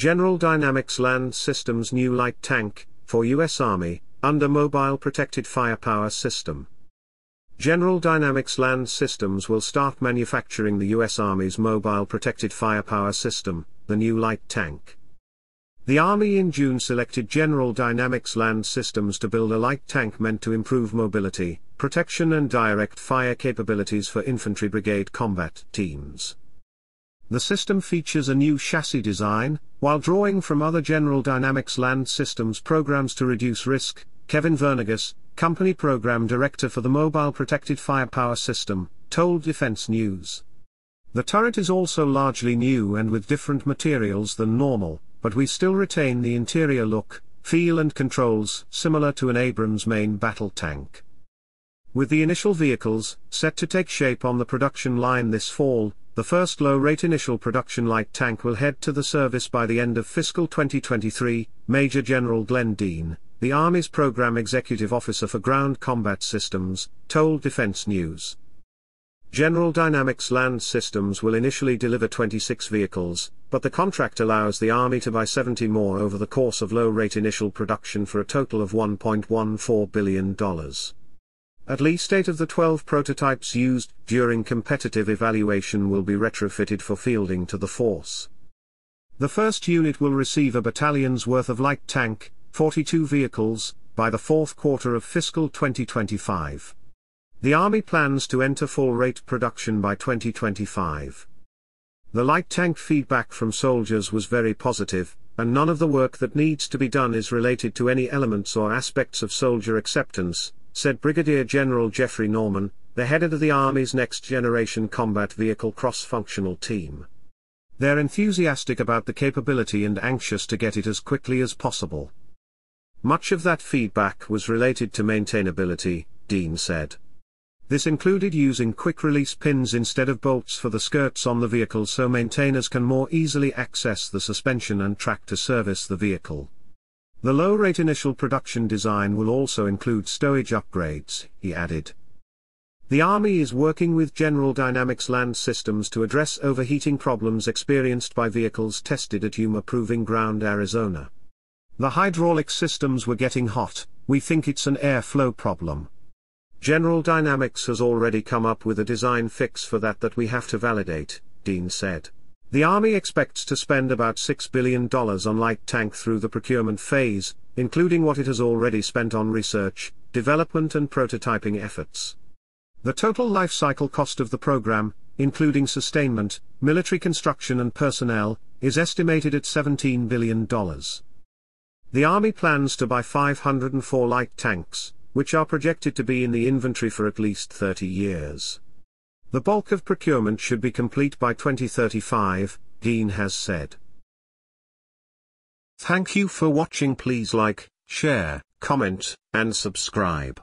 General Dynamics Land Systems new light tank, for U.S. Army, under Mobile Protected Firepower System. General Dynamics Land Systems will start manufacturing the U.S. Army's Mobile Protected Firepower System, the new light tank. The Army in June selected General Dynamics Land Systems to build a light tank meant to improve mobility, protection and direct fire capabilities for infantry brigade combat teams. The system features a new chassis design, while drawing from other General Dynamics Land Systems programs to reduce risk. Kevin Vernagus, Company Program Director for the Mobile Protected Firepower System, told Defense News. The turret is also largely new and with different materials than normal, but we still retain the interior look, feel and controls similar to an Abrams main battle tank. With the initial vehicles set to take shape on the production line this fall, the first low-rate initial production light tank will head to the service by the end of fiscal 2023, Major General Glenn Dean, the Army's Program Executive Officer for Ground Combat Systems, told Defense News. General Dynamics Land Systems will initially deliver 26 vehicles, but the contract allows the Army to buy 70 more over the course of low-rate initial production for a total of $1.14 billion. At least 8 of the 12 prototypes used during competitive evaluation will be retrofitted for fielding to the force. The first unit will receive a battalion's worth of light tank, 42 vehicles, by the fourth quarter of fiscal 2025. The Army plans to enter full-rate production by 2025. The light tank feedback from soldiers was very positive, and none of the work that needs to be done is related to any elements or aspects of soldier acceptance, said Brigadier General Jeffrey Norman, the head of the Army's next-generation combat vehicle cross-functional team. They're enthusiastic about the capability and anxious to get it as quickly as possible. Much of that feedback was related to maintainability, Dean said. This included using quick-release pins instead of bolts for the skirts on the vehicle so maintainers can more easily access the suspension and track to service the vehicle. The low-rate initial production design will also include stowage upgrades, he added. The Army is working with General Dynamics Land Systems to address overheating problems experienced by vehicles tested at Yuma Proving Ground, Arizona. The hydraulic systems were getting hot, we think it's an airflow problem. General Dynamics has already come up with a design fix for that we have to validate, Dean said. The Army expects to spend about $6 billion on light tank through the procurement phase, including what it has already spent on research, development and prototyping efforts. The total lifecycle cost of the program, including sustainment, military construction and personnel, is estimated at $17 billion. The Army plans to buy 504 light tanks, which are projected to be in the inventory for at least 30 years. The bulk of procurement should be complete by 2035, Dean has said. Thank you for watching. Please like, share, comment, and subscribe.